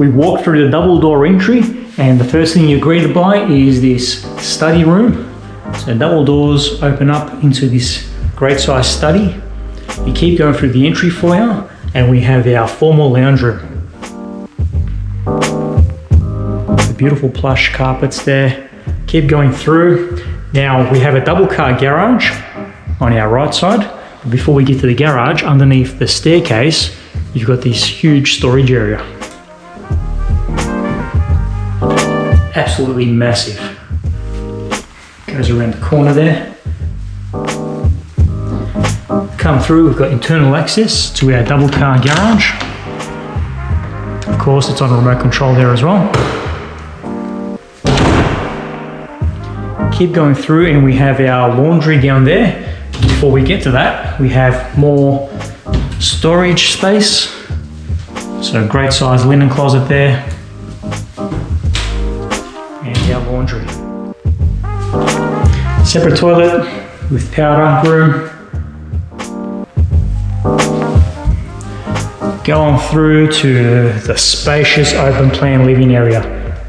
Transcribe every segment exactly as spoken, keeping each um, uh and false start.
we walked through the double door entry, and the first thing you're greeted by is this study room. So double doors open up into this great size study. You keep going through the entry foyer and we have our formal lounge room. The beautiful plush carpets there. Keep going through. Now we have a double car garage on our right side. But before we get to the garage, underneath the staircase, you've got this huge storage area. Absolutely massive. Goes around the corner there. Come through, we've got internal access to our double car garage. Of course, it's on a remote control there as well. Keep going through and we have our laundry down there. Before we get to that, we have more storage space. So great size linen closet there. Laundry. Separate toilet with powder room. Go on through to the spacious open plan living area.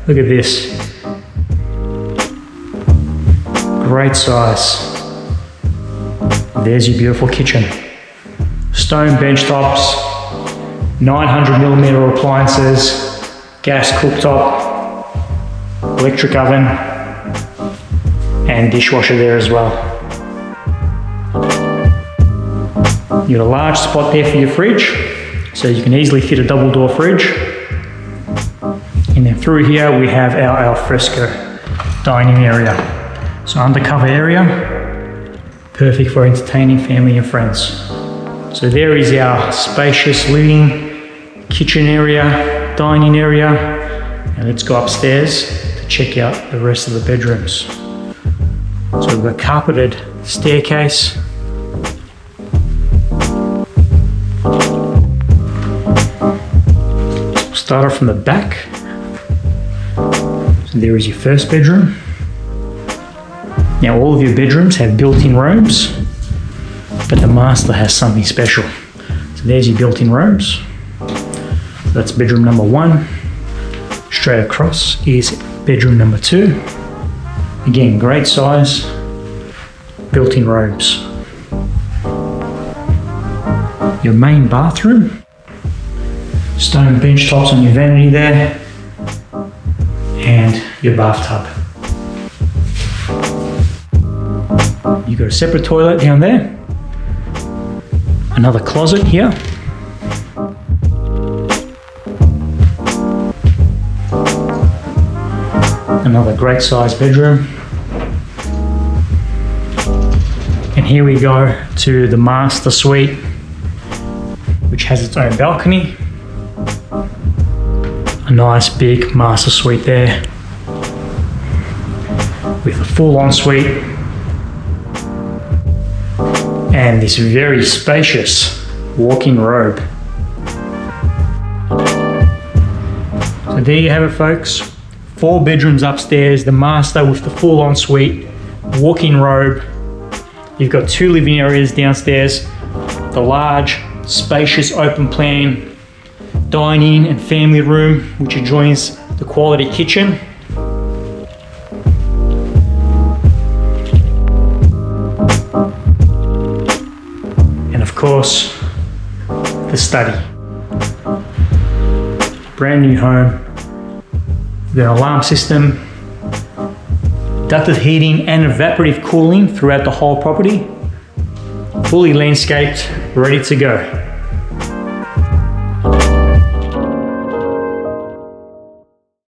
Look at this. Great size. There's your beautiful kitchen. Stone bench tops, nine hundred millimeter appliances, gas cooktop, electric oven and dishwasher there as well. You've got a large spot there for your fridge, so you can easily fit a double door fridge. And then through here we have our alfresco dining area. So undercover area, perfect for entertaining family and friends. So there is our spacious living, kitchen area, dining area. And let's go upstairs to check out the rest of the bedrooms. So we've got a carpeted staircase. We'll start off from the back. So there is your first bedroom. Now all of your bedrooms have built-in robes, but the master has something special. So there's your built-in robes. So that's bedroom number one. Straight across is bedroom number two. Again, great size, built-in robes. Your main bathroom, stone bench tops on your vanity there, and your bathtub. You've got a separate toilet down there, another closet here. Another great size bedroom. And here we go to the master suite, which has its own balcony. A nice big master suite there with a full ensuite and this very spacious walk-in robe. So there you have it, folks. Four bedrooms upstairs, the master with the full ensuite, walk-in robe. You've got two living areas downstairs, the large, spacious open plan dining and family room, which adjoins the quality kitchen. And of course, the study. Brand new home. We've got an alarm system, ducted heating and evaporative cooling throughout the whole property, fully landscaped, ready to go.